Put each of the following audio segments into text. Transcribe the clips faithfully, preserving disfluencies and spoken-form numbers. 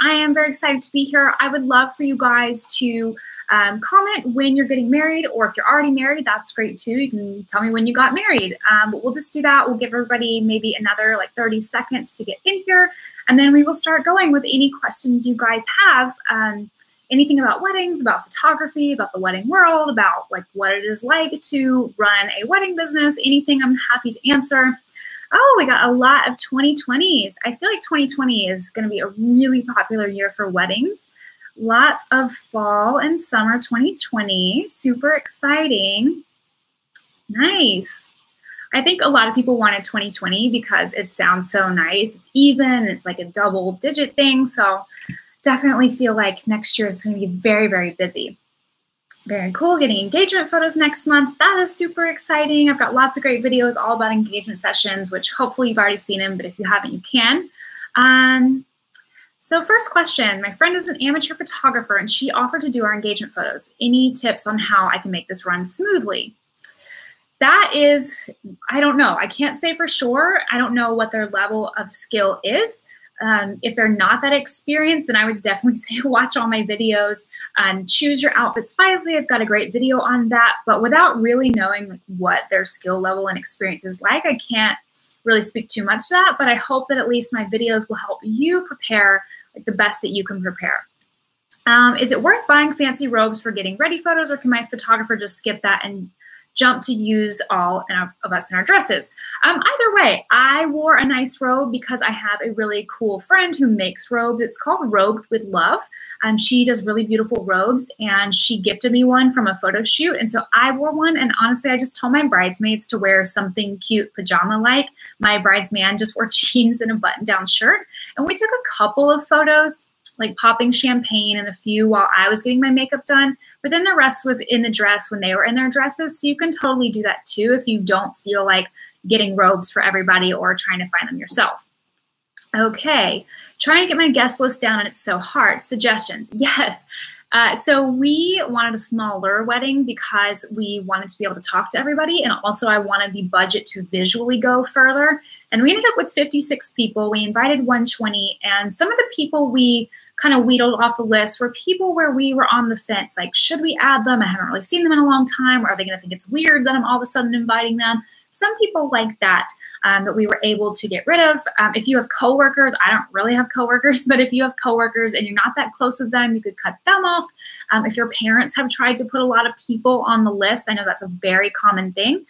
I am very excited to be here. I would love for you guys to um, comment when you're getting married, or if you're already married, that's great too. You can tell me when you got married. Um, but we'll just do that. We'll give everybody maybe another like thirty seconds to get in here, and then we will start going with any questions you guys have. Um, anything about weddings, about photography, about the wedding world, about like what it is like to run a wedding business, anything, I'm happy to answer. Oh, we got a lot of twenty twenties. I feel like twenty twenty is going to be a really popular year for weddings. Lots of fall and summer twenty twenty. Super exciting. Nice. I think a lot of people wanted twenty twenty because it sounds so nice. It's even. It's like a double digit thing. So definitely feel like next year is going to be very, very busy. Very cool. Getting engagement photos next month. That is super exciting. I've got lots of great videos all about engagement sessions, which hopefully you've already seen them, but if you haven't, you can. Um, so first question, my friend is an amateur photographer and she offered to do our engagement photos. Any tips on how I can make this run smoothly? That is, I don't know. I can't say for sure. I don't know what their level of skill is. Um, if they're not that experienced, then I would definitely say watch all my videos. Um, choose your outfits wisely. I've got a great video on that. But without really knowing like, what their skill level and experience is like, I can't really speak too much to that. But I hope that at least my videos will help you prepare like the best that you can prepare. Um, is it worth buying fancy robes for getting ready photos, or can my photographer just skip that and jump to use all of us in our dresses? Um, either way, I wore a nice robe because I have a really cool friend who makes robes. It's called Robed with Love. Um, she does really beautiful robes, and she gifted me one from a photo shoot. And so I wore one, and honestly, I just told my bridesmaids to wear something cute pajama-like. My bridesman just wore jeans and a button-down shirt. And we took a couple of photos, like popping champagne and a few while I was getting my makeup done. But then the rest was in the dress when they were in their dresses. So you can totally do that too if you don't feel like getting robes for everybody or trying to find them yourself. Okay, trying to get my guest list down and it's so hard. Suggestions, yes. Uh, so we wanted a smaller wedding because we wanted to be able to talk to everybody, and also I wanted the budget to visually go further. And we ended up with fifty-six people. We invited one twenty, and some of the people we kind of wheedled off the list were people where we were on the fence, like should we add them? I haven't really seen them in a long time, or are they going to think it's weird that I'm all of a sudden inviting them? Some people like that, um, that we were able to get rid of. Um, if you have coworkers, I don't really have coworkers, but if you have coworkers and you're not that close with them, you could cut them off. Um, if your parents have tried to put a lot of people on the list, I know that's a very common thing.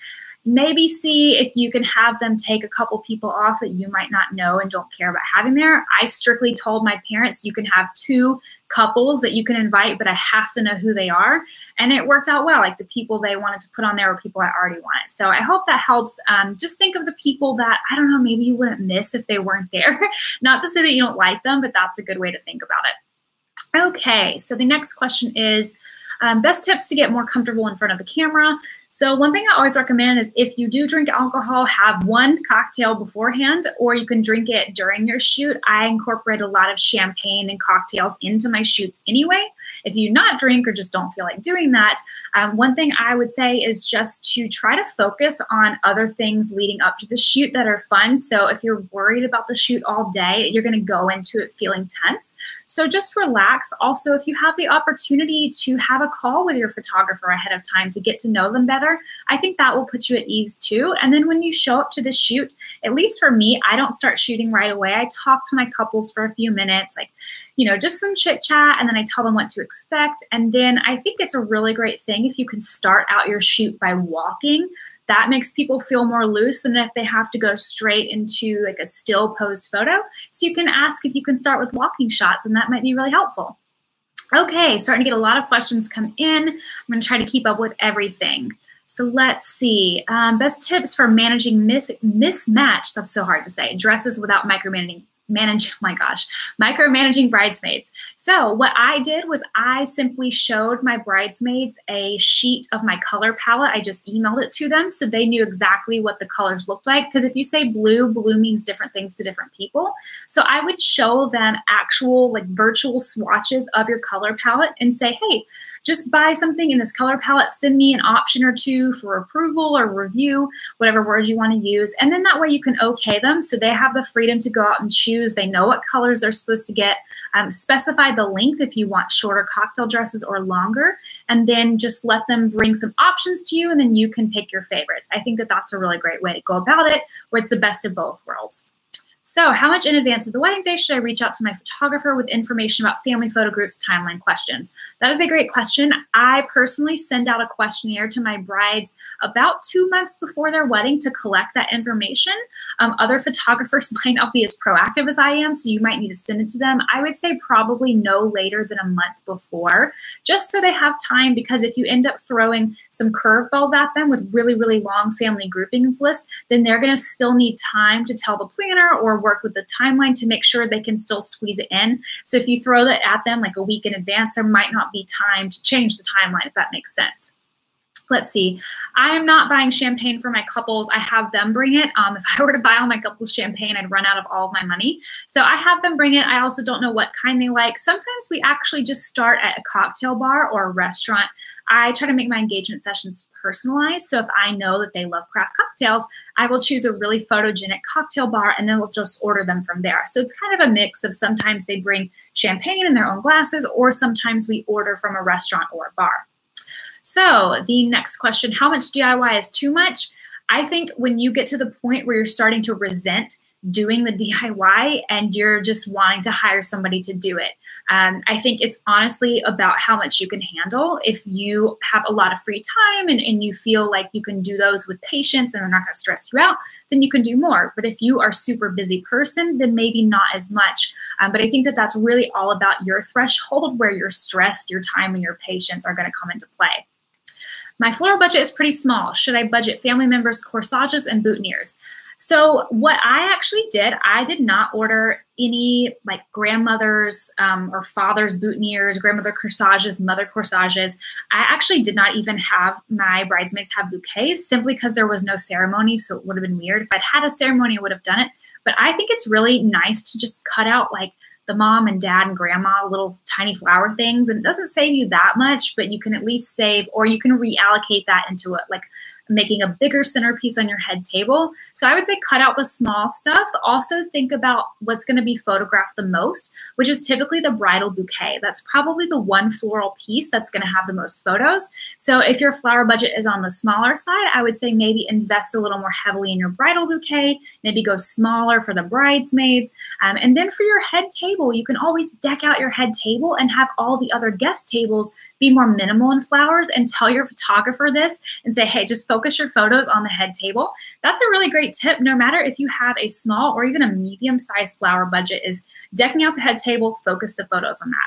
Maybe see if you can have them take a couple people off that you might not know and don't care about having there. I strictly told my parents you can have two couples that you can invite, but I have to know who they are. And it worked out well. Like the people they wanted to put on there were people I already wanted. So I hope that helps. Um, just think of the people that, I don't know, maybe you wouldn't miss if they weren't there. Not to say that you don't like them, but that's a good way to think about it. Okay, so the next question is, Um, best tips to get more comfortable in front of the camera. So one thing I always recommend is if you do drink alcohol, have one cocktail beforehand, or you can drink it during your shoot. I incorporate a lot of champagne and cocktails into my shoots anyway. If you not drink or just don't feel like doing that, um, one thing I would say is just to try to focus on other things leading up to the shoot that are fun. So if you're worried about the shoot all day, you're going to go into it feeling tense. So just relax. Also, if you have the opportunity to have a call with your photographer ahead of time to get to know them better, I think that will put you at ease too. And then when you show up to the shoot, at least for me, I don't start shooting right away. I talk to my couples for a few minutes, like, you know, just some chit chat, and then I tell them what to expect. And then I think it's a really great thing if you can start out your shoot by walking. That makes people feel more loose than if they have to go straight into like a still posed photo. So you can ask if you can start with walking shots, and that might be really helpful. Okay, starting to get a lot of questions come in. I'm going to try to keep up with everything. So let's see. Um, best tips for managing mis mismatch, that's so hard to say, dresses without micromanaging. Manage, my gosh, micromanaging bridesmaids. So what I did was I simply showed my bridesmaids a sheet of my color palette. I just emailed it to them so they knew exactly what the colors looked like. Because if you say blue, blue means different things to different people. So I would show them actual like virtual swatches of your color palette and say, hey, just buy something in this color palette, send me an option or two for approval or review, whatever words you want to use. And then that way you can okay them so they have the freedom to go out and choose. They know what colors they're supposed to get. Um, specify the length if you want shorter cocktail dresses or longer, and then just let them bring some options to you, and then you can pick your favorites. I think that that's a really great way to go about it, where it's the best of both worlds. So how much in advance of the wedding day should I reach out to my photographer with information about family photo groups, timeline questions? That is a great question. I personally send out a questionnaire to my brides about two months before their wedding to collect that information. Um, other photographers might not be as proactive as I am, so you might need to send it to them. I would say probably no later than a month before, just so they have time, because if you end up throwing some curveballs at them with really, really long family groupings lists, then they're going to still need time to tell the planner or work with the timeline to make sure they can still squeeze it in. So if you throw that at them like a week in advance, there might not be time to change the timeline, if that makes sense. Let's see. I am not buying champagne for my couples. I have them bring it. Um, if I were to buy all my couples champagne, I'd run out of all of my money. So I have them bring it. I also don't know what kind they like. Sometimes we actually just start at a cocktail bar or a restaurant. I try to make my engagement sessions personalized. So if I know that they love craft cocktails, I will choose a really photogenic cocktail bar, and then we'll just order them from there. So it's kind of a mix of sometimes they bring champagne in their own glasses, or sometimes we order from a restaurant or a bar. So the next question, how much D I Y is too much? I think when you get to the point where you're starting to resent doing the D I Y and you're just wanting to hire somebody to do it. Um, I think it's honestly about how much you can handle. If you have a lot of free time and, and you feel like you can do those with patience and they're not going to stress you out, then you can do more. But if you are a super busy person, then maybe not as much. Um, but I think that that's really all about your threshold, where your stress, your time, and your patience are going to come into play. My floral budget is pretty small. Should I budget family members, corsages, and boutonnieres? So what I actually did, I did not order any like grandmother's um, or father's boutonnieres, grandmother corsages, mother corsages. I actually did not even have my bridesmaids have bouquets, simply because there was no ceremony. So it would have been weird. If I'd had a ceremony, I would have done it. But I think it's really nice to just cut out like the mom and dad and grandma little tiny flower things. And it doesn't save you that much, but you can at least save, or you can reallocate that into it, like making a bigger centerpiece on your head table. So I would say cut out the small stuff. Also think about what's going to be photographed the most, which is typically the bridal bouquet. That's probably the one floral piece that's going to have the most photos. So if your flower budget is on the smaller side, I would say maybe invest a little more heavily in your bridal bouquet, maybe go smaller for the bridesmaids. Um, and then for your head table, you can always deck out your head table and have all the other guest tables be more minimal in flowers, and tell your photographer this and say, hey, just focus your photos on the head table. That's a really great tip. No matter if you have a small or even a medium-sized flower budget, is decking out the head table, focus the photos on that.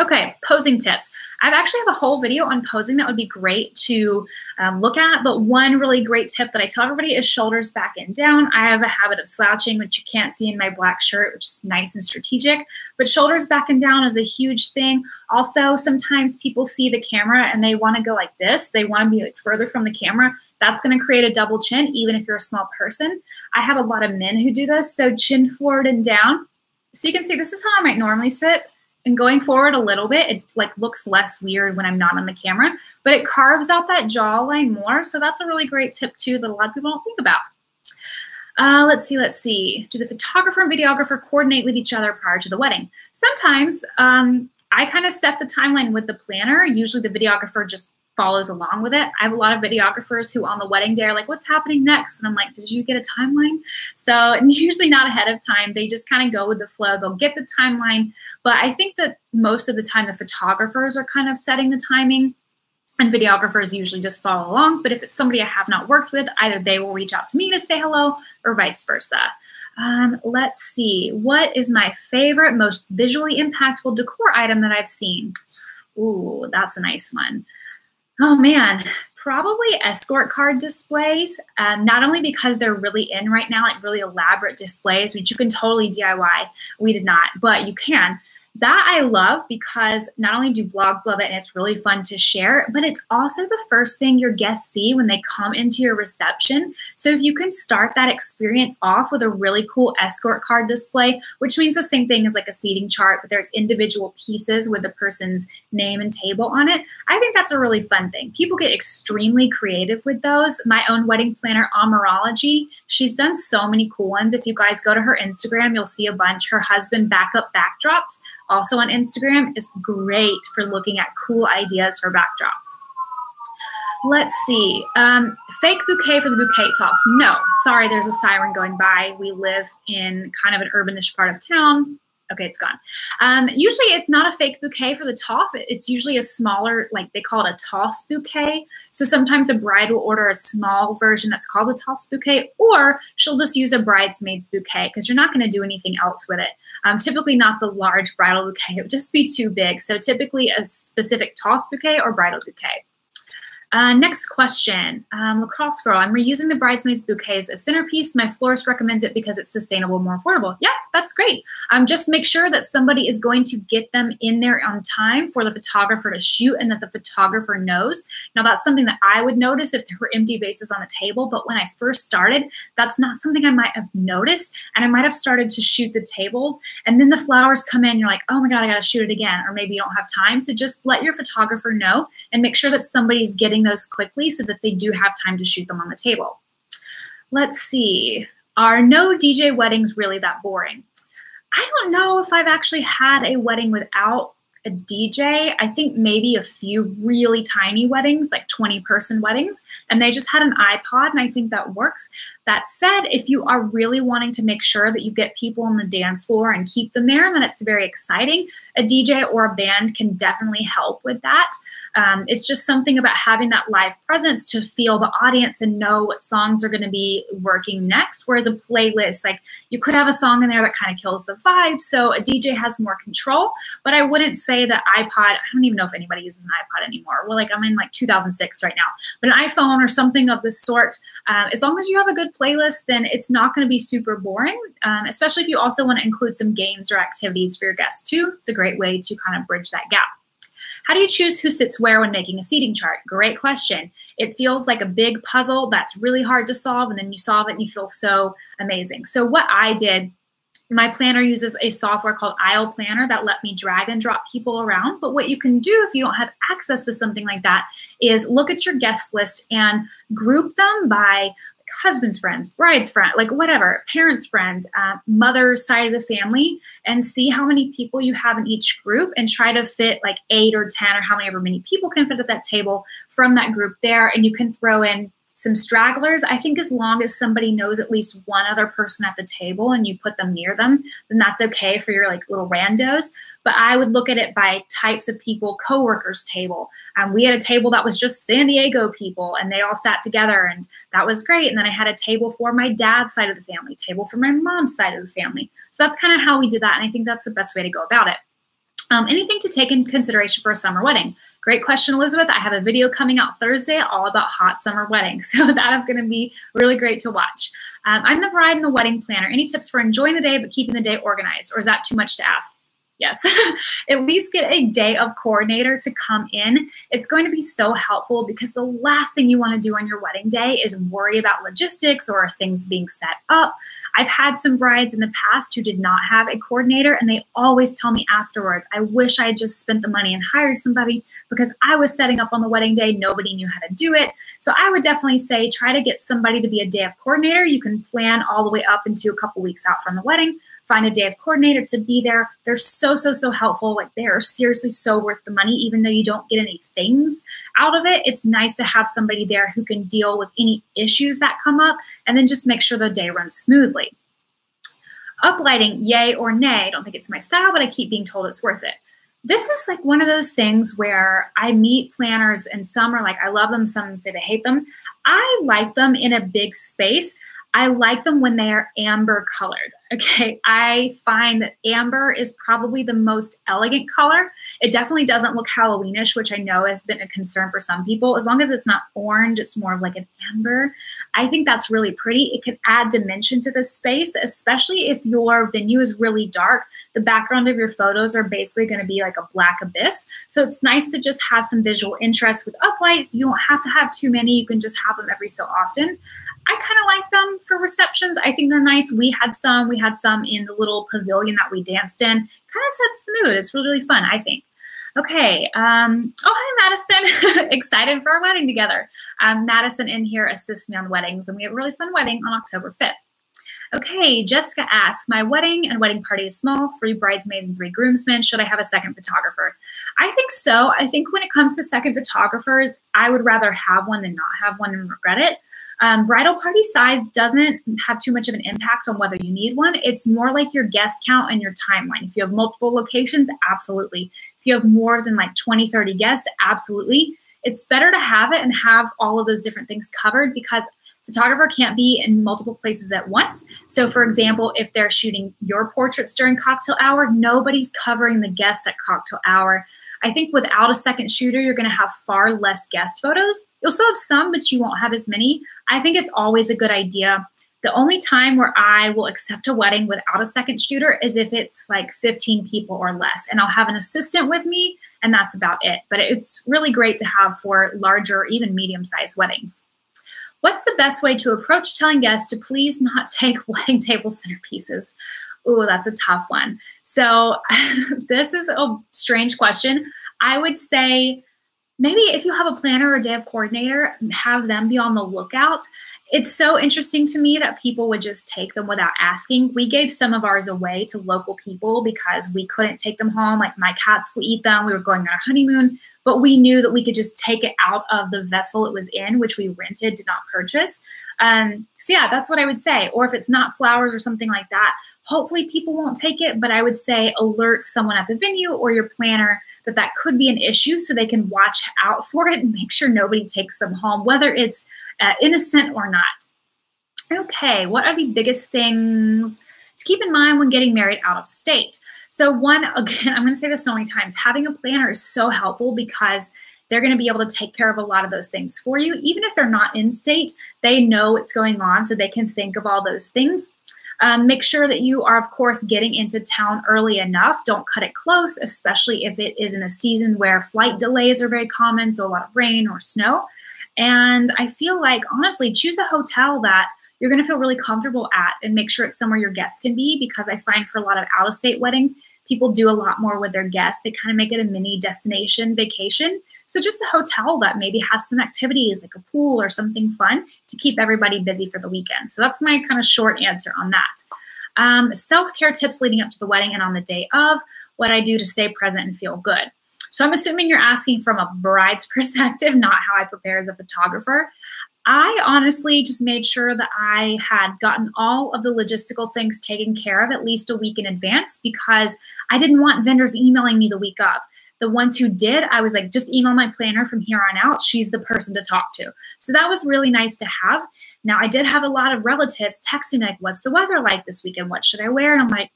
Okay, posing tips. I've actually have a whole video on posing that would be great to um, look at, but one really great tip that I tell everybody is shoulders back and down. I have a habit of slouching, which you can't see in my black shirt, which is nice and strategic, but shoulders back and down is a huge thing. Also, sometimes people see the camera and they wanna go like this. They wanna be like further from the camera. That's gonna create a double chin, even if you're a small person. I have a lot of men who do this, so chin forward and down. So you can see this is how I might normally sit. And going forward a little bit, it like looks less weird when I'm not on the camera, but it carves out that jawline more. So that's a really great tip too that a lot of people don't think about. Uh, let's see, let's see. Do the photographer and videographer coordinate with each other prior to the wedding? Sometimes um, I kind of set the timeline with the planner. Usually the videographer just follows along with it. I have a lot of videographers who on the wedding day are like, what's happening next? And I'm like, did you get a timeline? So, and usually not ahead of time. They just kind of go with the flow. They'll get the timeline. But I think that most of the time the photographers are kind of setting the timing, and videographers usually just follow along. But if it's somebody I have not worked with, either they will reach out to me to say hello or vice versa. Um, let's see. What is my favorite, most visually impactful decor item that I've seen? Ooh, that's a nice one. Oh man, probably escort card displays, um, not only because they're really in right now, like really elaborate displays, which you can totally D I Y. We did not, but you can. That I love because not only do blogs love it and it's really fun to share, but it's also the first thing your guests see when they come into your reception. So if you can start that experience off with a really cool escort card display, which means the same thing as like a seating chart, but there's individual pieces with the person's name and table on it. I think that's a really fun thing. People get extremely creative with those. My own wedding planner, Amarology, she's done so many cool ones. If you guys go to her Instagram, you'll see a bunch. Her husband backup backdrops, also on Instagram, is great for looking at cool ideas for backdrops. Let's see. Um, fake bouquet for the bouquet toss. No, sorry, there's a siren going by. We live in kind of an urbanish part of town. Okay, it's gone. Um, usually it's not a fake bouquet for the toss. It's usually a smaller, like they call it a toss bouquet. So sometimes a bride will order a small version that's called a toss bouquet, or she'll just use a bridesmaid's bouquet because you're not going to do anything else with it. Um, typically not the large bridal bouquet. It would just be too big. So typically a specific toss bouquet or bridal bouquet. Uh, next question, um, Lacrosse Girl. I'm reusing the bridesmaid's bouquets as centerpiece. My florist recommends it because it's sustainable, more affordable. Yeah, that's great. Um, just make sure that somebody is going to get them in there on time for the photographer to shoot and that the photographer knows. Now, that's something that I would notice if there were empty vases on the table, but when I first started, that's not something I might have noticed, and I might have started to shoot the tables, and then the flowers come in, you're like, oh my God, I gotta shoot it again, or maybe you don't have time. So just let your photographer know and make sure that somebody's getting those quickly so that they do have time to shoot them on the table. Let's see. Are no D J weddings really that boring? I don't know if I've actually had a wedding without a D J. I think maybe a few really tiny weddings, like twenty person weddings, and they just had an iPod, and I think that works. That said, if you are really wanting to make sure that you get people on the dance floor and keep them there, then it's very exciting. A D J or a band can definitely help with that. Um, it's just something about having that live presence to feel the audience and know what songs are going to be working next. Whereas a playlist, like you could have a song in there that kind of kills the vibe. So a D J has more control, but I wouldn't say that iPod, I don't even know if anybody uses an iPod anymore. Well, like I'm in like two thousand six right now, but an iPhone or something of this sort, um, as long as you have a good playlist, then it's not going to be super boring. Um, especially if you also want to include some games or activities for your guests too. It's a great way to kind of bridge that gap. How do you choose who sits where when making a seating chart? Great question. It feels like a big puzzle that's really hard to solve, and then you solve it and you feel so amazing. So what I did, my planner uses a software called Aisle Planner that let me drag and drop people around. But what you can do if you don't have access to something like that is look at your guest list and group them by husband's friends, bride's friend, like whatever, parents' friends, uh, mother's side of the family, and see how many people you have in each group and try to fit like eight or ten or how many ever many people can fit at that table from that group there. And you can throw in some stragglers. I think as long as somebody knows at least one other person at the table and you put them near them, then that's okay for your like little randos. But I would look at it by types of people, coworkers table. Um, we had a table that was just San Diego people and they all sat together and that was great. And then I had a table for my dad's side of the family, table for my mom's side of the family. So that's kind of how we did that. And I think that's the best way to go about it. Um, anything to take in consideration for a summer wedding? Great question, Elizabeth. I have a video coming out Thursday all about hot summer weddings. So that is going to be really great to watch. Um, I'm the bride and the wedding planner. Any tips for enjoying the day but keeping the day organized? Or is that too much to ask? Yes, at least get a day of coordinator to come in. It's going to be so helpful because the last thing you want to do on your wedding day is worry about logistics or things being set up. I've had some brides in the past who did not have a coordinator, and they always tell me afterwards, I wish I had just spent the money and hired somebody because I was setting up on the wedding day. Nobody knew how to do it. So I would definitely say try to get somebody to be a day of coordinator. You can plan all the way up into a couple weeks out from the wedding. Find a day of coordinator to be there. There's so So, so, so helpful. Like they are seriously so worth the money, even though you don't get any things out of it. It's nice to have somebody there who can deal with any issues that come up and then just make sure the day runs smoothly. Uplighting, yay or nay. I don't think it's my style, but I keep being told it's worth it. This is like one of those things where I meet planners and some are like, I love them. Some say they hate them. I like them in a big space. I like them when they are amber colored. Okay, I find that amber is probably the most elegant color. It definitely doesn't look Halloweenish, which I know has been a concern for some people. As long as it's not orange, it's more of like an amber. I think that's really pretty. It could add dimension to this space, especially if your venue is really dark. The background of your photos are basically going to be like a black abyss. So it's nice to just have some visual interest with uplights. You don't have to have too many. You can just have them every so often. I kind of like them for receptions. I think they're nice. We had some. We had some in the little pavilion that we danced in. Kind of sets the mood. It's really, really fun, I think. Okay. Um, oh, hi, Madison. Excited for our wedding together. Um, Madison in here assists me on weddings, and we have a really fun wedding on October fifth. Okay, Jessica asks, my wedding and wedding party is small, three bridesmaids and three groomsmen. Should I have a second photographer? I think so. I think when it comes to second photographers, I would rather have one than not have one and regret it. Um, bridal party size doesn't have too much of an impact on whether you need one. It's more like your guest count and your timeline. If you have multiple locations, absolutely. If you have more than like twenty, thirty guests, absolutely. It's better to have it and have all of those different things covered, because photographer can't be in multiple places at once. So for example, if they're shooting your portraits during cocktail hour, nobody's covering the guests at cocktail hour. I think without a second shooter, you're gonna have far less guest photos. You'll still have some, but you won't have as many. I think it's always a good idea. The only time where I will accept a wedding without a second shooter is if it's like fifteen people or less, and I'll have an assistant with me, and that's about it. But it's really great to have for larger, even medium-sized weddings. What's the best way to approach telling guests to please not take wedding table centerpieces? Ooh, that's a tough one. So this is a strange question. I would say maybe if you have a planner or a day of coordinator, have them be on the lookout. It's so interesting to me that people would just take them without asking. We gave some of ours away to local people because we couldn't take them home. Like my cats would eat them. We were going on our honeymoon, but we knew that we could just take it out of the vessel it was in, which we rented, did not purchase. Um, so yeah, that's what I would say. Or if it's not flowers or something like that, hopefully people won't take it, but I would say alert someone at the venue or your planner that that could be an issue so they can watch out for it and make sure nobody takes them home, whether it's Uh, innocent or not. Okay, what are the biggest things to keep in mind when getting married out of state? So one, again, I'm going to say this so many times, having a planner is so helpful because they're going to be able to take care of a lot of those things for you. Even if they're not in state, they know what's going on, so they can think of all those things. Um, make sure that you are, of course, getting into town early enough. Don't cut it close, especially if it is in a season where flight delays are very common, so a lot of rain or snow. And I feel like, honestly, choose a hotel that you're going to feel really comfortable at and make sure it's somewhere your guests can be, because I find for a lot of out-of-state weddings, people do a lot more with their guests. They kind of make it a mini destination vacation. So just a hotel that maybe has some activities like a pool or something fun to keep everybody busy for the weekend. So that's my kind of short answer on that. Um, self-care tips leading up to the wedding and on the day of, what I do to stay present and feel good. So I'm assuming you're asking from a bride's perspective, not how I prepare as a photographer. I honestly just made sure that I had gotten all of the logistical things taken care of at least a week in advance, because I didn't want vendors emailing me the week of. The ones who did, I was like, just email my planner from here on out. She's the person to talk to. So that was really nice to have. Now, I did have a lot of relatives texting me like, what's the weather like this weekend? What should I wear? And I'm like,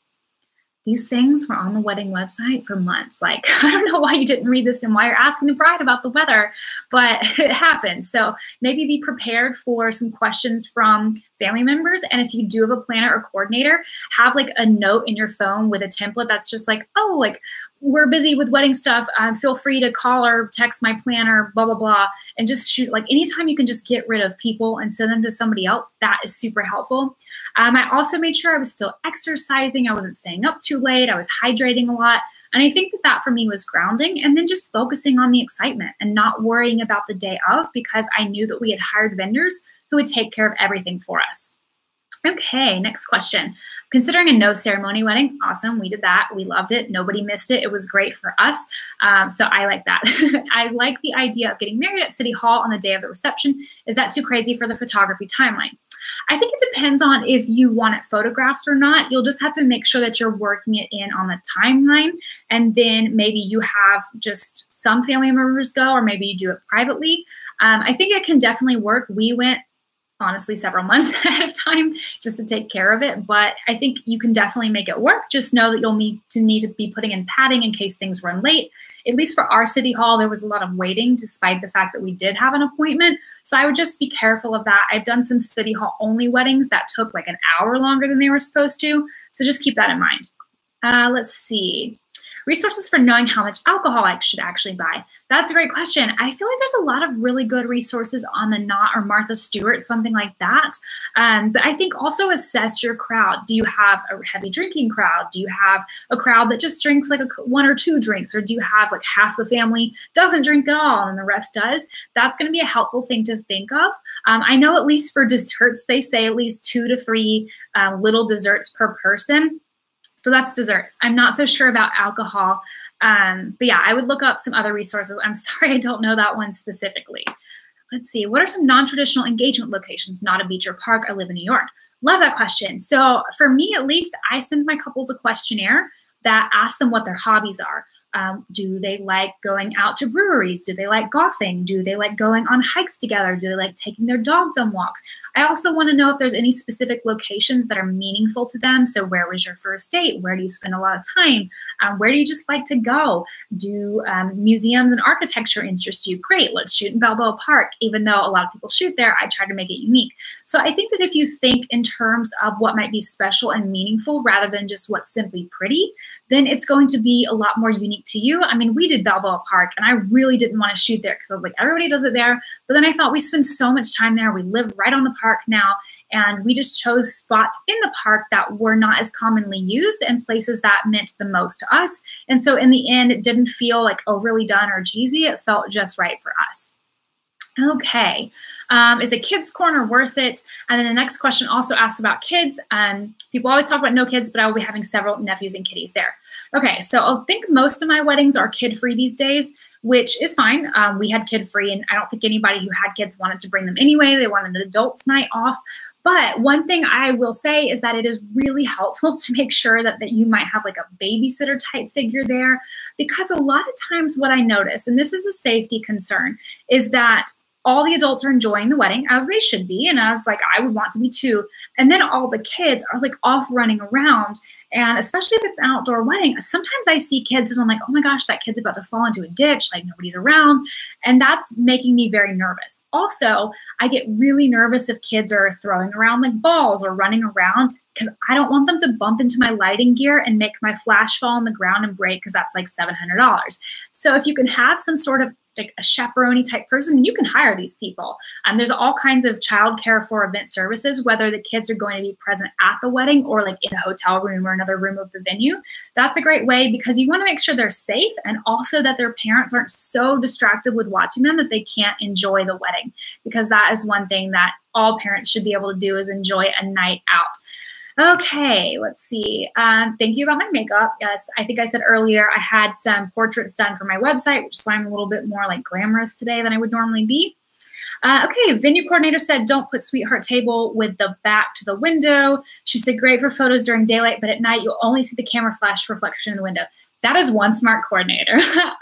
these things were on the wedding website for months. Like, I don't know why you didn't read this and why you're asking the bride about the weather, but it happened. So maybe be prepared for some questions from family members. And if you do have a planner or coordinator, have like a note in your phone with a template that's just like, oh, like we're busy with wedding stuff. Um, feel free to call or text my planner, blah, blah, blah. And just shoot, like anytime you can just get rid of people and send them to somebody else, that is super helpful. Um, I also made sure I was still exercising. I wasn't staying up too late. I was hydrating a lot. And I think that that for me was grounding, and then just focusing on the excitement and not worrying about the day of, because I knew that we had hired vendors who would take care of everything for us. Okay, next question. Considering a no ceremony wedding, awesome. We did that. We loved it. Nobody missed it. It was great for us. Um, so I like that. I like the idea of getting married at City Hall on the day of the reception. Is that too crazy for the photography timeline? I think it depends on if you want it photographed or not. You'll just have to make sure that you're working it in on the timeline. And then maybe you have just some family members go, or maybe you do it privately. Um, I think it can definitely work. We went honestly several months ahead of time just to take care of it. But I think you can definitely make it work. Just know that you'll need to need to be putting in padding in case things run late. At least for our city hall, there was a lot of waiting despite the fact that we did have an appointment. So I would just be careful of that. I've done some city hall only weddings that took like an hour longer than they were supposed to. So just keep that in mind. Uh, let's see. Resources for knowing how much alcohol I should actually buy. That's a great question. I feel like there's a lot of really good resources on The Knot or Martha Stewart, something like that. Um, but I think also assess your crowd. Do you have a heavy drinking crowd? Do you have a crowd that just drinks like a, one or two drinks? Or do you have like half the family doesn't drink at all and the rest does? That's going to be a helpful thing to think of. Um, I know at least for desserts, they say at least two to three uh, little desserts per person. So that's desserts. I'm not so sure about alcohol. Um, but yeah, I would look up some other resources. I'm sorry, I don't know that one specifically. Let's see, what are some non-traditional engagement locations? Not a beach or park, I live in New York. Love that question. So for me, at least, I send my couples a questionnaire that asks them what their hobbies are. Um, do they like going out to breweries? Do they like golfing? Do they like going on hikes together? Do they like taking their dogs on walks? I also want to know if there's any specific locations that are meaningful to them. So where was your first date? Where do you spend a lot of time? Um, where do you just like to go? Do um, museums and architecture interest you? Great, let's shoot in Balboa Park. Even though a lot of people shoot there, I try to make it unique. So I think that if you think in terms of what might be special and meaningful rather than just what's simply pretty, then it's going to be a lot more unique to you. I mean, we did Balboa Park and I really didn't want to shoot there because I was like, everybody does it there. But then I thought, we spend so much time there. We live right on the park now. And we just chose spots in the park that were not as commonly used and places that meant the most to us. And so in the end, it didn't feel like overly done or cheesy. It felt just right for us. Okay. Um, is a kid's corner worth it? And then the next question also asks about kids. Um, people always talk about no kids, but I will be having several nephews and kiddies there. Okay, so I think most of my weddings are kid-free these days, which is fine. Um, we had kid-free, and I don't think anybody who had kids wanted to bring them anyway. They wanted an adult's night off. But one thing I will say is that it is really helpful to make sure that, that you might have like a babysitter type figure there, because a lot of times what I notice, and this is a safety concern, is that all the adults are enjoying the wedding as they should be. And as like, I would want to be too. And then all the kids are like off running around. And especially if it's an outdoor wedding, sometimes I see kids and I'm like, oh my gosh, that kid's about to fall into a ditch. Like nobody's around. And that's making me very nervous. Also, I get really nervous if kids are throwing around like balls or running around, because I don't want them to bump into my lighting gear and make my flash fall on the ground and break, because that's like seven hundred dollars. So if you can have some sort of like a chaperone type person, and you can hire these people. Um, there's all kinds of childcare for event services, whether the kids are going to be present at the wedding or like in a hotel room or another room of the venue. That's a great way, because you want to make sure they're safe and also that their parents aren't so distracted with watching them that they can't enjoy the wedding, because that is one thing that all parents should be able to do is enjoy a night out. Okay, let's see. Um, thank you about my makeup. Yes, I think I said earlier I had some portraits done for my website, which is why I'm a little bit more like glamorous today than I would normally be. Uh, okay, venue coordinator said don't put sweetheart table with the back to the window. She said great for photos during daylight, but at night you'll only see the camera flash reflection in the window. That is one smart coordinator.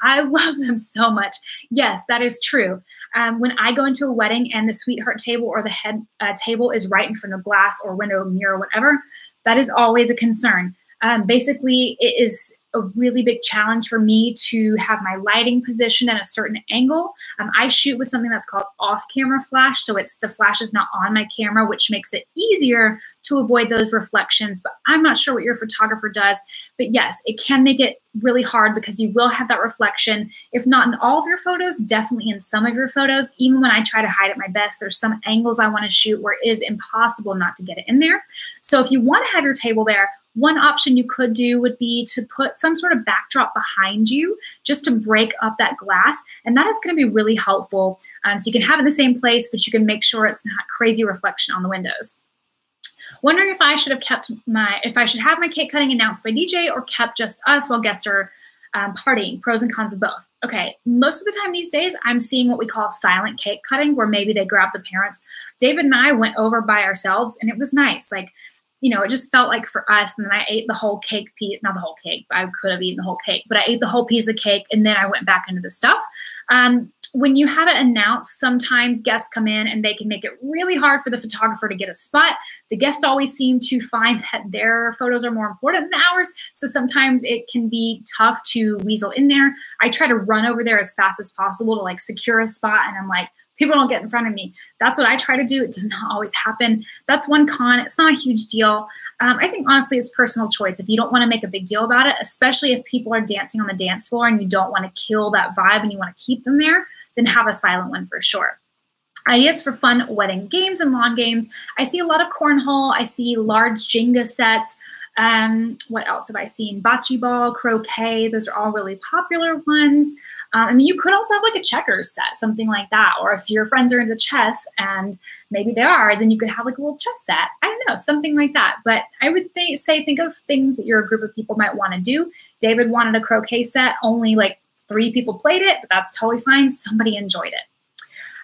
I love them so much. Yes, that is true. Um, when I go into a wedding and the sweetheart table or the head uh, table is right in front of glass or window, mirror, whatever, that is always a concern. Um, basically, it is a really big challenge for me to have my lighting positioned at a certain angle. Um, I shoot with something that's called off-camera flash, so it's the flash is not on my camera, which makes it easier to avoid those reflections. But I'm not sure what your photographer does. But yes, it can make it really hard because you will have that reflection. If not in all of your photos, definitely in some of your photos. Even when I try to hide at my best, there's some angles I want to shoot where it is impossible not to get it in there. So if you want to have your table there, one option you could do would be to put some sort of backdrop behind you just to break up that glass. And that is going to be really helpful. Um, so you can have it in the same place, but you can make sure it's not crazy reflection on the windows. Wondering if I should have kept my, if I should have my cake cutting announced by D J or kept just us while guests are um, partying, pros and cons of both. Okay, most of the time these days, I'm seeing what we call silent cake cutting, where maybe they grab the parents. David and I went over by ourselves and it was nice. Like, you know, it just felt like for us, and then I ate the whole cake piece, not the whole cake, I could have eaten the whole cake, but I ate the whole piece of cake and then I went back into the stuff. Um, when you have it announced, sometimes guests come in and they can make it really hard for the photographer to get a spot. The guests always seem to find that their photos are more important than ours. So sometimes it can be tough to weasel in there. I try to run over there as fast as possible to like secure a spot. And I'm like, people don't get in front of me. That's what I try to do. It does not always happen. That's one con. It's not a huge deal. Um, I think honestly, it's personal choice. If you don't want to make a big deal about it, especially if people are dancing on the dance floor and you don't want to kill that vibe and you want to keep them there, then have a silent one for sure. Ideas for fun wedding games and lawn games. I see a lot of cornhole. I see large Jenga sets. Um, what else have I seen? Bocce ball, croquet. Those are all really popular ones. Um, I mean, you could also have like a checkers set, something like that. Or if your friends are into chess, and maybe they are, then you could have like a little chess set. I don't know, something like that. But I would th- say think of things that your group of people might want to do. David wanted a croquet set. Only like three people played it, but that's totally fine. Somebody enjoyed it.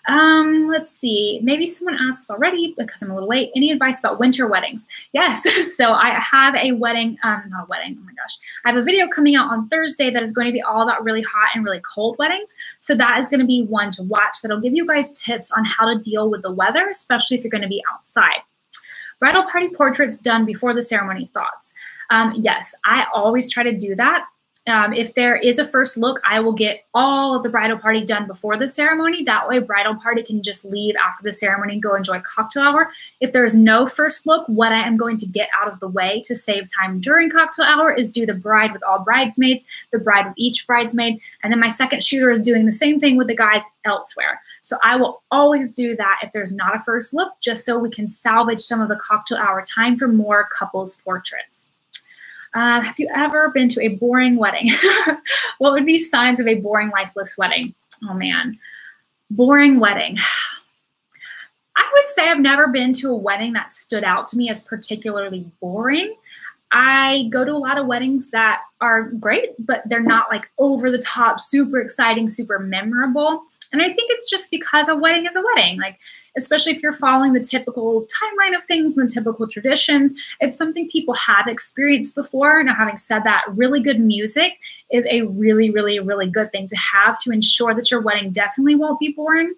Um, let's see, maybe someone asked already because I'm a little late. Any advice about winter weddings? Yes. So I have a wedding, um, not a wedding. Oh my gosh. I have a video coming out on Thursday that is going to be all about really hot and really cold weddings. So that is going to be one to watch. That'll give you guys tips on how to deal with the weather, especially if you're going to be outside. Bridal party portraits done before the ceremony thoughts. Um, yes, I always try to do that. Um, if there is a first look, I will get all of the bridal party done before the ceremony. That way, bridal party can just leave after the ceremony and go enjoy cocktail hour. If there is no first look, what I am going to get out of the way to save time during cocktail hour is do the bride with all bridesmaids, the bride with each bridesmaid, and then my second shooter is doing the same thing with the guys elsewhere. So I will always do that if there's not a first look, just so we can salvage some of the cocktail hour time for more couples portraits. Uh, have you ever been to a boring wedding? What would be signs of a boring, lifeless wedding? Oh, man. Boring wedding. I would say I've never been to a wedding that stood out to me as particularly boring. I go to a lot of weddings that are great, but they're not like over the top, super exciting, super memorable. And I think it's just because a wedding is a wedding. Like, especially if you're following the typical timeline of things and the typical traditions, it's something people have experienced before. Now, having said that, really good music is a really, really, really good thing to have to ensure that your wedding definitely won't be boring.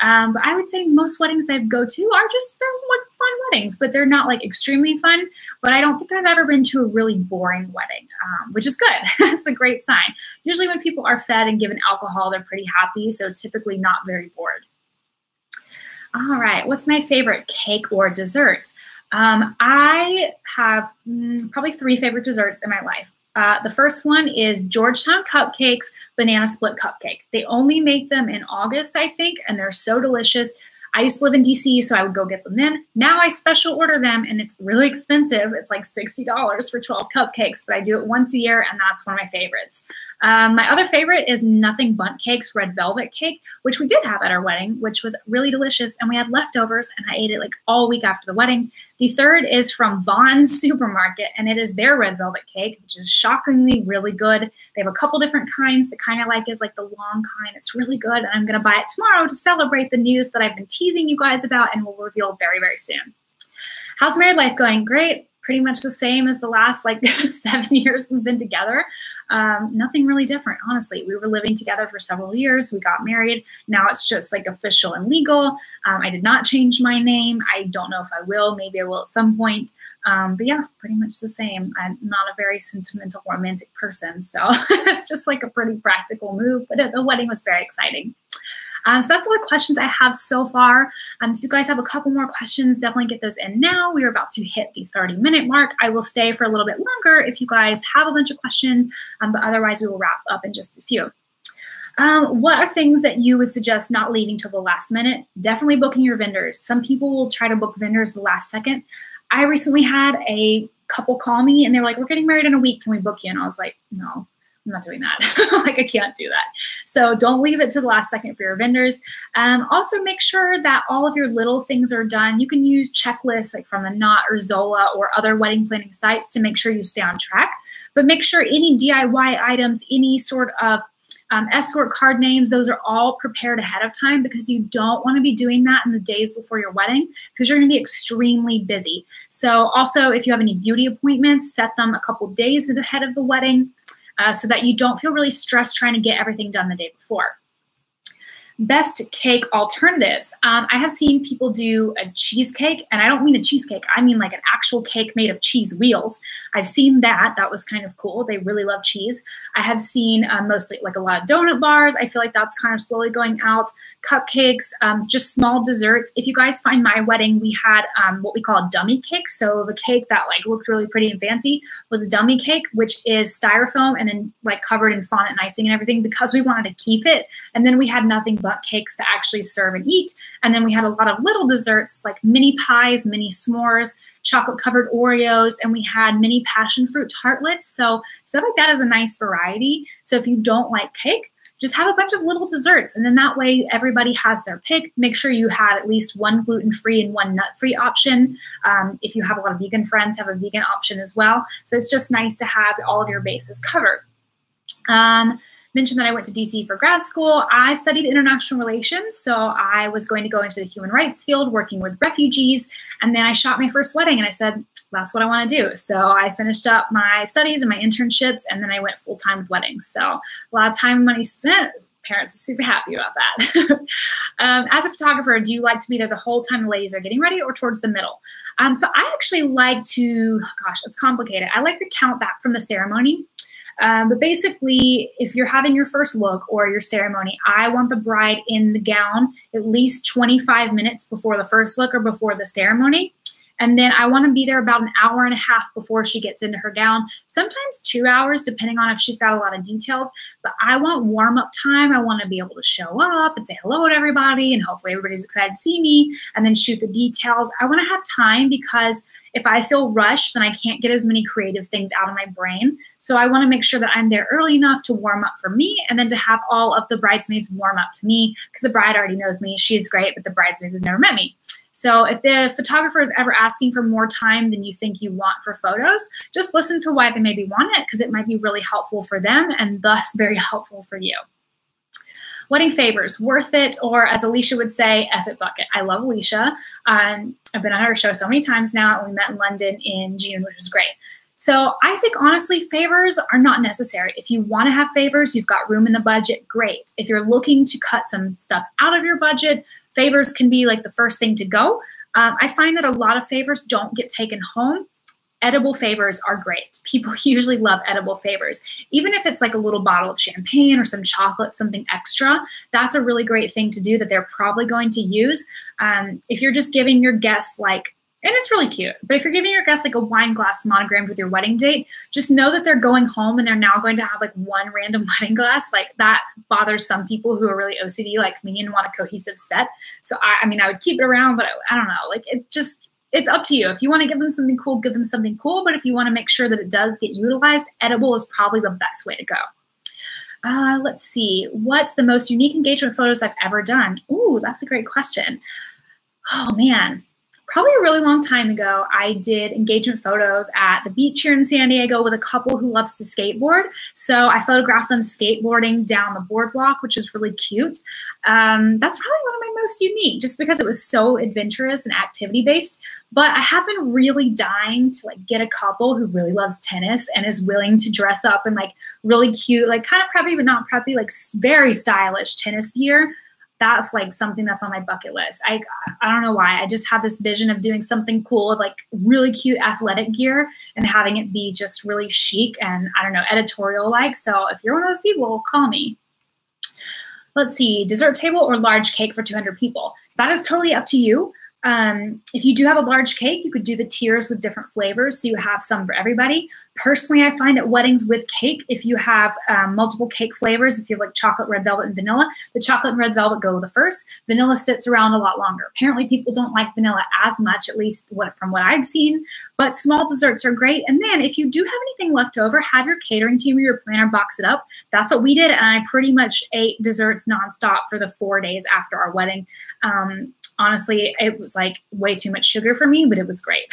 Um, but I would say most weddings I go to are just they're like fun weddings, but they're not like extremely fun. But I don't think I've ever been to a really boring wedding, um, which is good. It's a great sign. Usually when people are fed and given alcohol, they're pretty happy. So typically not very bored. All right. What's my favorite cake or dessert? Um, I have mm, probably three favorite desserts in my life. Uh, the first one is Georgetown Cupcakes, banana split cupcake. They only make them in August, I think, and they're so delicious. I used to live in D C, so I would go get them then. Now I special order them, and it's really expensive. It's like sixty dollars for twelve cupcakes, but I do it once a year, and that's one of my favorites. Um, my other favorite is Nothing Bunt Cakes, red velvet cake, which we did have at our wedding, which was really delicious, and we had leftovers, and I ate it like all week after the wedding. The third is from Vaughn's Supermarket, and it is their red velvet cake, which is shockingly really good. They have a couple different kinds. The kind I like is like the long kind. It's really good, and I'm going to buy it tomorrow to celebrate the news that I've been teasing you guys about and will reveal very, very soon. How's married life going? Great. Pretty much the same as the last like seven years we've been together. Um, nothing really different, honestly. We were living together for several years. We got married. Now it's just like official and legal. Um, I did not change my name. I don't know if I will. Maybe I will at some point. Um, but yeah, pretty much the same. I'm not a very sentimental, romantic person. So it's just like a pretty practical move. But the wedding was very exciting. Um, so that's all the questions I have so far. Um, if you guys have a couple more questions, definitely get those in now. We are about to hit the thirty minute mark. I will stay for a little bit longer if you guys have a bunch of questions, um, but otherwise we will wrap up in just a few. Um, what are things that you would suggest not leaving till the last minute? Definitely booking your vendors. Some people will try to book vendors the last second. I recently had a couple call me and they were like, we're getting married in a week. Can we book you? And I was like, no. I'm not doing that. Like I can't do that. So don't leave it to the last second for your vendors. Um, also make sure that all of your little things are done. You can use checklists like from The Knot or Zola or other wedding planning sites to make sure you stay on track, but make sure any D I Y items, any sort of Um, escort card names, those are all prepared ahead of time because you don't want to be doing that in the days before your wedding because you're going to be extremely busy. So also if you have any beauty appointments, set them a couple days ahead of the wedding uh, so that you don't feel really stressed trying to get everything done the day before. best cake alternatives. Um, I have seen people do a cheesecake, and I don't mean a cheesecake. I mean like an actual cake made of cheese wheels. I've seen that. That was kind of cool. They really love cheese. I have seen uh, mostly like a lot of donut bars. I feel like that's kind of slowly going out. Cupcakes, um, just small desserts. If you guys find my wedding, we had um, what we call a dummy cake. So the cake that like looked really pretty and fancy was a dummy cake, which is styrofoam and then like covered in fondant and icing and everything because we wanted to keep it. And then we had Nothing Bunt Cakes to actually serve and eat. And then we had a lot of little desserts like mini pies, mini s'mores, chocolate covered Oreos, and we had mini passion fruit tartlets. So stuff like that is a nice variety. So if you don't like cake, just have a bunch of little desserts. And then that way everybody has their pick. Make sure you have at least one gluten-free and one nut-free option. Um, if you have a lot of vegan friends, have a vegan option as well. So it's just nice to have all of your bases covered. Um, mentioned that I went to D C for grad school. I studied international relations, so I was going to go into the human rights field working with refugees. And then I shot my first wedding and I said, that's what I want to do. So I finished up my studies and my internships, and then I went full-time with weddings. So a lot of time and money spent. Parents are super happy about that. um, as a photographer, do you like to be there the whole time the ladies are getting ready or towards the middle? Um, so I actually like to, gosh, it's complicated. I like to count back from the ceremony. Um, but basically, if you're having your first look or your ceremony, I want the bride in the gown at least twenty-five minutes before the first look or before the ceremony. And then I want to be there about an hour and a half before she gets into her gown, sometimes two hours, depending on if she's got a lot of details. But I want warm-up time. I want to be able to show up and say hello to everybody, and hopefully everybody's excited to see me, and then shoot the details. I want to have time because if I feel rushed, then I can't get as many creative things out of my brain. So I want to make sure that I'm there early enough to warm up for me, and then to have all of the bridesmaids warm up to me, because the bride already knows me. She's great, but the bridesmaids have never met me. So if the photographer is ever asking for more time than you think you want for photos, just listen to why they maybe want it, because it might be really helpful for them and thus very helpful for you. Wedding favors, worth it, or as Alicia would say, F it bucket. I love Alicia. Um, I've been on her show so many times now, and we met in London in June, which was great. So I think honestly, favors are not necessary. If you want to have favors, you've got room in the budget, great. If you're looking to cut some stuff out of your budget, favors can be like the first thing to go. Um, I find that a lot of favors don't get taken home. Edible favors are great. People usually love edible favors. Even if it's like a little bottle of champagne or some chocolate, something extra, that's a really great thing to do that they're probably going to use. Um, if you're just giving your guests like, and it's really cute, but if you're giving your guests like a wine glass monogrammed with your wedding date, just know that they're going home and they're now going to have like one random wedding glass. Like that bothers some people who are really O C D like me and want a cohesive set. So I, I mean, I would keep it around, but I, I don't know. Like it's just, it's up to you. If you want to give them something cool, give them something cool. But if you want to make sure that it does get utilized, edible is probably the best way to go. Uh, let's see. What's the most unique engagement photos I've ever done? Ooh, that's a great question. Oh, man. Probably a really long time ago, I did engagement photos at the beach here in San Diego with a couple who loves to skateboard. So I photographed them skateboarding down the boardwalk, which is really cute. Um, that's probably one of my most unique, just because it was so adventurous and activity-based. But I have been really dying to like get a couple who really loves tennis and is willing to dress up in like really cute, like kind of preppy but not preppy, like very stylish tennis gear. That's like something that's on my bucket list. I, I don't know why. I just have this vision of doing something cool with like really cute athletic gear and having it be just really chic and, I don't know, editorial-like. So if you're one of those people, call me. Let's see, dessert table or large cake for two hundred people. That is totally up to you. Um, if you do have a large cake, you could do the tiers with different flavors, so you have some for everybody. Personally, I find at weddings with cake, if you have um, multiple cake flavors, if you have like chocolate, red velvet, and vanilla, the chocolate and red velvet go the first. Vanilla sits around a lot longer. Apparently, people don't like vanilla as much, at least what, from what I've seen. But small desserts are great. And then if you do have anything left over, have your catering team or your planner box it up. That's what we did, and I pretty much ate desserts nonstop for the four days after our wedding. Um, Honestly, it was like way too much sugar for me, but it was great.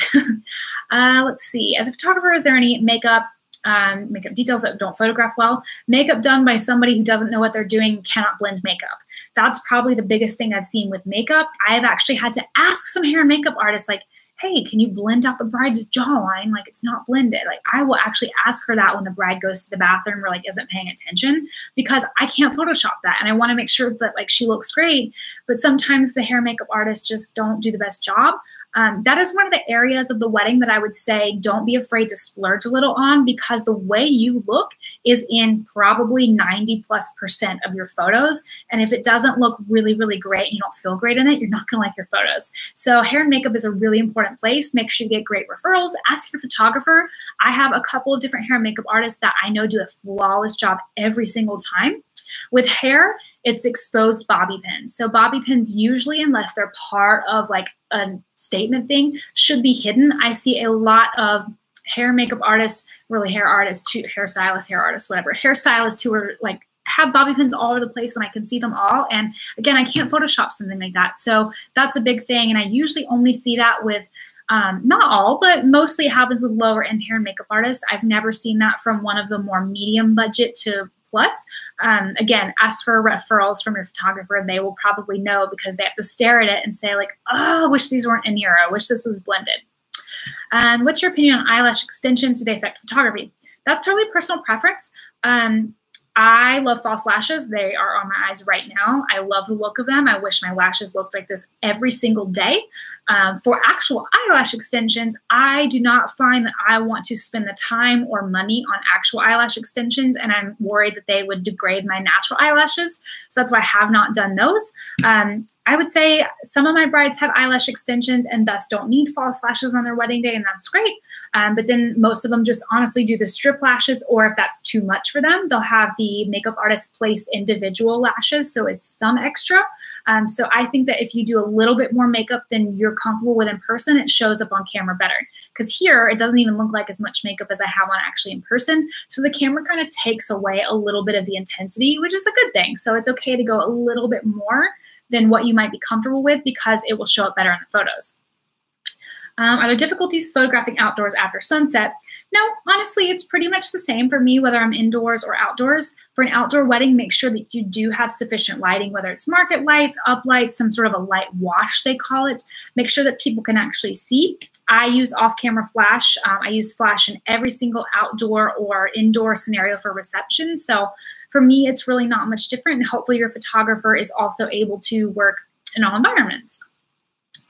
uh, let's see. As a photographer, is there any makeup, um, makeup details that don't photograph well? Makeup done by somebody who doesn't know what they're doing, cannot blend makeup. That's probably the biggest thing I've seen with makeup. I've actually had to ask some hair and makeup artists, like, hey, can you blend out the bride's jawline? Like, it's not blended. Like, I will actually ask for that when the bride goes to the bathroom or like isn't paying attention, because I can't Photoshop that. And I want to make sure that like she looks great. But sometimes the hair makeup artists just don't do the best job. Um, that is one of the areas of the wedding that I would say don't be afraid to splurge a little on, because the way you look is in probably ninety plus percent of your photos. And if it doesn't look really, really great and you don't feel great in it, you're not going to like your photos. So hair and makeup is a really important place. Make sure you get great referrals. Ask your photographer. I have a couple of different hair and makeup artists that I know do a flawless job every single time. With hair, it's exposed bobby pins. So bobby pins usually, unless they're part of like a statement thing, should be hidden. I see a lot of hair makeup artists, really hair artists, hairstylists, hair artists, whatever, hairstylists who are like, have bobby pins all over the place, and I can see them all. And again, I can't Photoshop something like that. So that's a big thing. And I usually only see that with Um, not all, but mostly it happens with lower end hair and makeup artists. I've never seen that from one of the more medium budget to plus. Um, again, ask for referrals from your photographer. They will probably know, because they have to stare at it and say like, oh, I wish these weren't in here. I wish this was blended. Um, what's your opinion on eyelash extensions? Do they affect photography? That's totally personal preference. Um, I love false lashes. They are on my eyes right now. I love the look of them. I wish my lashes looked like this every single day. Um, for actual eyelash extensions, I do not find that I want to spend the time or money on actual eyelash extensions, and I'm worried that they would degrade my natural eyelashes. So that's why I have not done those. Um, I would say some of my brides have eyelash extensions and thus don't need false lashes on their wedding day, and that's great. Um, but then most of them just honestly do the strip lashes, or if that's too much for them, they'll have the The makeup artist place individual lashes, so it's some extra. Um, so I think that if you do a little bit more makeup than you're comfortable with in person, it shows up on camera better. Because here, it doesn't even look like as much makeup as I have on actually in person. So the camera kind of takes away a little bit of the intensity, which is a good thing. So it's okay to go a little bit more than what you might be comfortable with, because it will show up better in the photos. Um, are there difficulties photographing outdoors after sunset? No, honestly, it's pretty much the same for me, whether I'm indoors or outdoors. For an outdoor wedding, make sure that you do have sufficient lighting, whether it's market lights, up lights, some sort of a light wash, they call it. Make sure that people can actually see. I use off-camera flash. Um, I use flash in every single outdoor or indoor scenario for reception. So for me, it's really not much different. And hopefully your photographer is also able to work in all environments.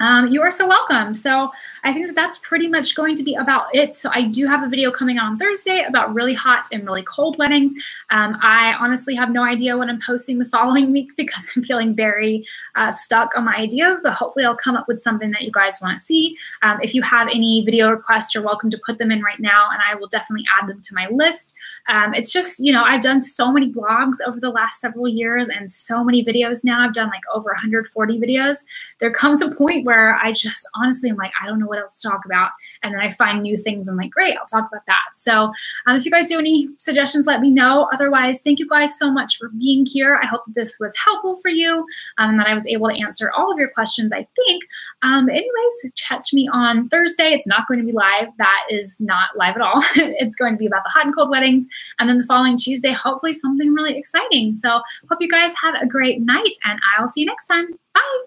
Um, you are so welcome. So I think that that's pretty much going to be about it. So I do have a video coming out on Thursday about really hot and really cold weddings. Um, I honestly have no idea what I'm posting the following week, because I'm feeling very uh, stuck on my ideas, but hopefully I'll come up with something that you guys want to see. Um, if you have any video requests, you're welcome to put them in right now, and I will definitely add them to my list. Um, it's just, you know, I've done so many blogs over the last several years and so many videos now. I've done like over one hundred forty videos. There comes a point where I just honestly am like, I don't know what else to talk about. And then I find new things. I'm like, great, I'll talk about that. So um, if you guys do any suggestions, let me know. Otherwise, thank you guys so much for being here. I hope that this was helpful for you, um, and that I was able to answer all of your questions, I think. Um, anyways, catch me on Thursday. It's not going to be live. That is not live at all. It's going to be about the hot and cold weddings. And then the following Tuesday, hopefully something really exciting. So hope you guys have a great night, and I'll see you next time. Bye.